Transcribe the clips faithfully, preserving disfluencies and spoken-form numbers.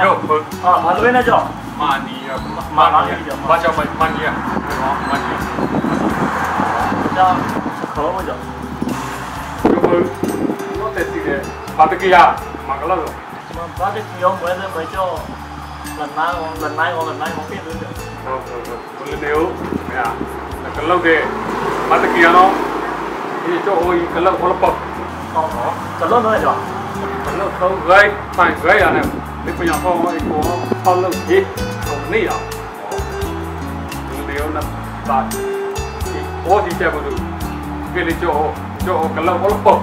肉不啊，马路边那叫马尼啊，马马尼叫马叫马马尼啊，马尼。叫可我叫。肉不，我得这个马德基亚，马格拉肉。马德基亚我这没叫，冷奶我冷奶我冷奶我变多点。哦哦哦，我冷牛，没啊，那格拉的马德基亚喏，你叫我一格拉我了不？哦哦，格拉哪叫？ Hãy subscribe cho kênh Ghiền Mì Gõ Để không bỏ lỡ những video hấp dẫn Hãy subscribe cho kênh Ghiền Mì Gõ Để không bỏ lỡ những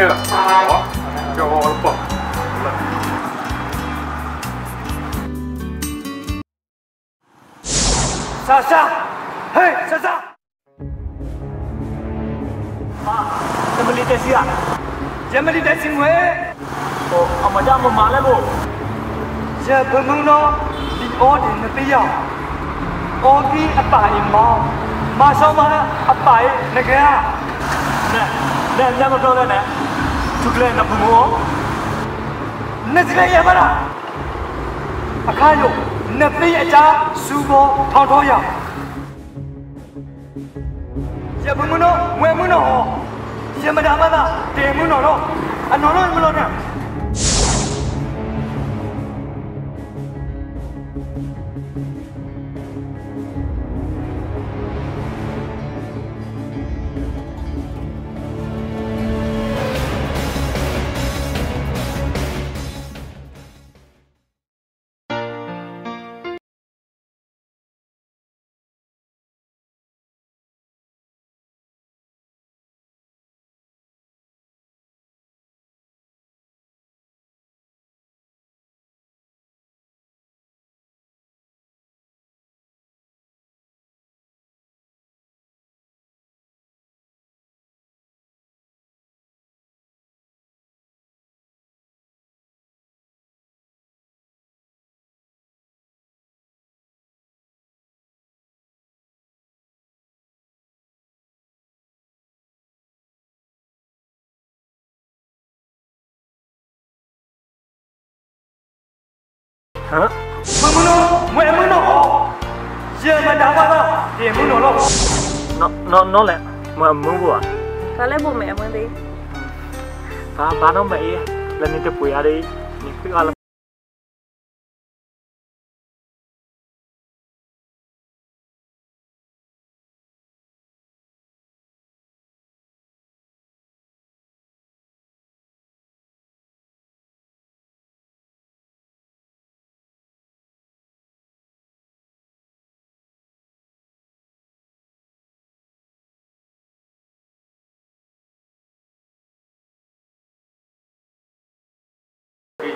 video hấp dẫn Sa Sa, hey Sa Sa, ah, jangan beli dasi ya, jangan beli dasi mu eh. Oh, amat jam bermalah bu. Jangan bermula di order negara, order apa yang mau, masuk mana apa negara. Nah, nah, jangan berdoa dah. Cukup nak bermula. Negara yang mana? Akayo. 那边一家苏波糖糖呀，也不么弄，我也不弄哦，也没那么大，也不弄弄，啊弄弄也不弄呢。Huh? Mày muốn nổ, mày muốn nổ. Giờ mày đã qua đâu, thì muốn nổ đâu. Nó, nó, nó lẹ, mày muốn bùa. Tao lấy bùa mẹ mày đi. Tao, tao nó mày, lên đi cho quỷ à đi, nhìn cứ coi là.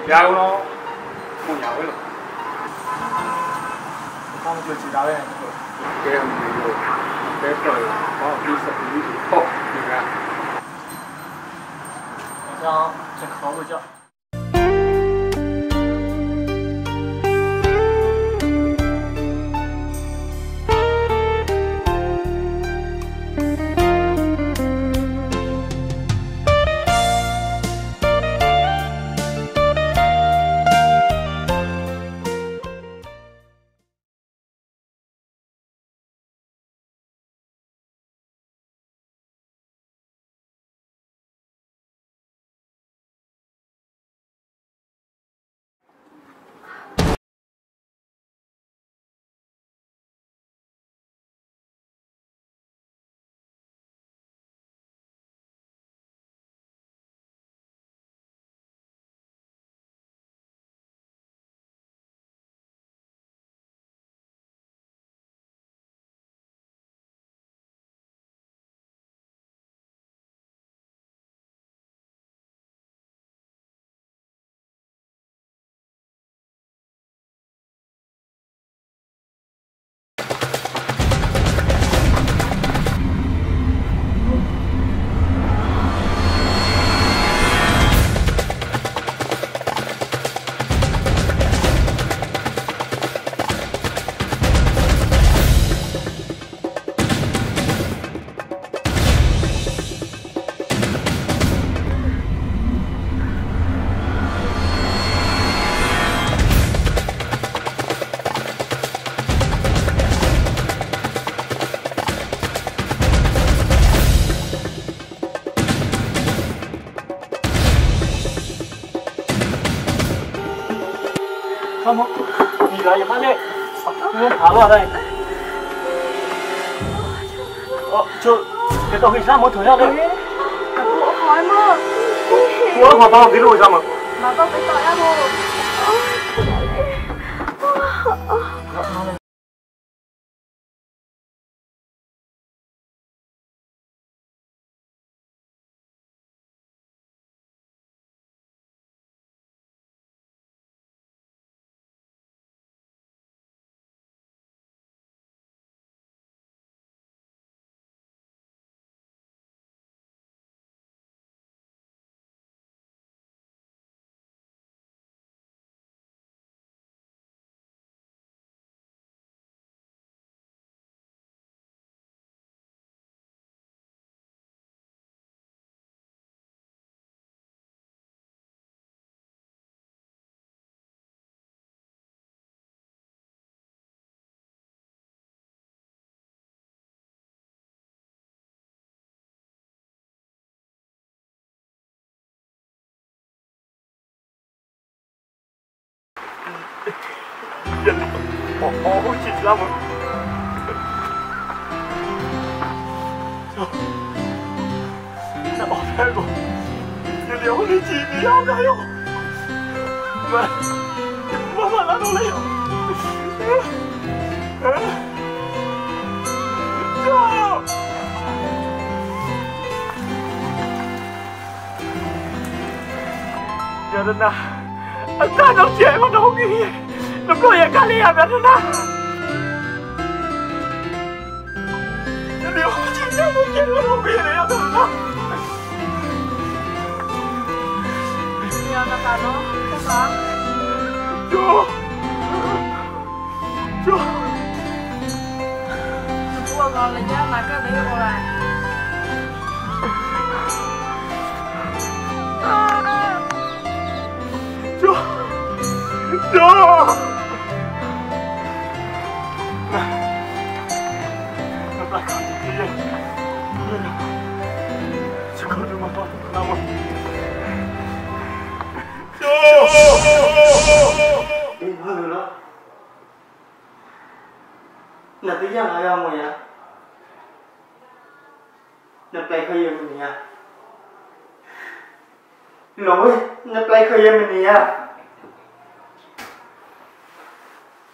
Giao nó mua nhà với rồi. Không được chỉ đạo đây. Cái hầm này rồi, cái trời có đi sập đi tốt như thế. Sao chẳng khó vậy chứ? Không không, gì vậy vậy bác ơi? Cứ thả loạn đây. Ờ, trời, cái tàu hình ra một thời gian đấy. Ủa, khói mơ. Ủa, mà bao cái đùi ra mà. Mà con phải tội ra thôi. Ôi chị Lâm ơi. Sao Sao 없애고 영원히 집이 없나요? 왜 뭐만 안 올래요? 저 여름 나 안타깝지 애만 나오기 Đúng rồi à, Kali à, mẹ thân à. Điều mà chị sẽ không chết luôn không biết đấy à, thân à. Điều là bà nó, không bà. Chú. Chú. Chú bà gọi là nhá, mà các đứa gọi là. Chú. Chú. Nè tự nhiên lại ông rồi vậy? Nè play khơi mình nha. Lỗi, nè play khơi mình nha.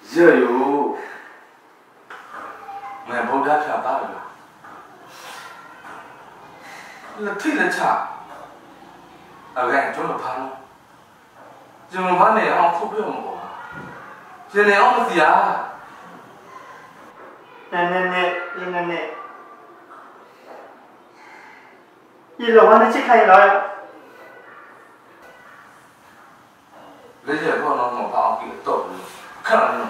Giờ dù ngày hôm đáp trả ta được. Là thích là trả. Ở gần chỗ là phan. Giờ mà bán này ông không biết ông bỏ. Giờ này ông gì à? 네네네 네네네 일로 와는 치카이 나요 레지야 그거 너무 바뀌게 떠 큰일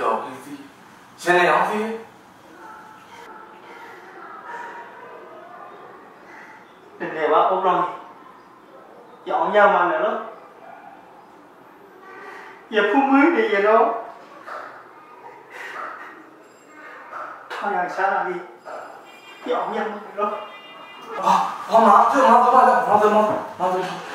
여기지 쟤네 양지 네네 와 오브랑 영야만 해라 얘 품을 내게로 Thằng xa là gì? Cái ổng nhăn rồi đó. Ờ, nó má, thưa má, thưa má, thưa má, thưa má, thưa má.